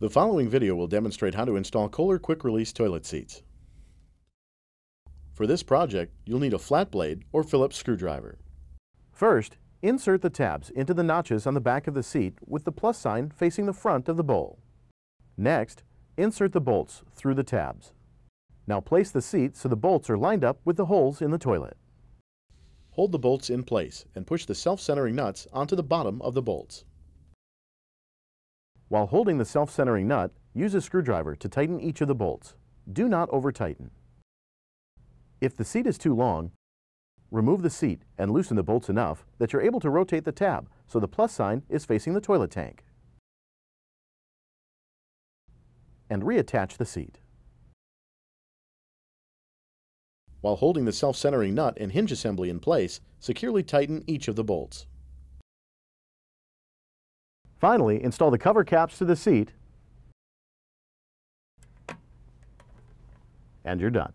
The following video will demonstrate how to install Kohler quick release toilet seats. For this project, you'll need a flat blade or Phillips screwdriver. First, insert the tabs into the notches on the back of the seat with the plus sign facing the front of the bowl. Next, insert the bolts through the tabs. Now place the seat so the bolts are lined up with the holes in the toilet. Hold the bolts in place and push the self-centering nuts onto the bottom of the bolts. While holding the self-centering nut, use a screwdriver to tighten each of the bolts. Do not over-tighten. If the seat is too long, remove the seat and loosen the bolts enough that you're able to rotate the tab so the plus sign is facing the toilet tank. And reattach the seat. While holding the self-centering nut and hinge assembly in place, securely tighten each of the bolts. Finally, install the cover caps to the seat, and you're done.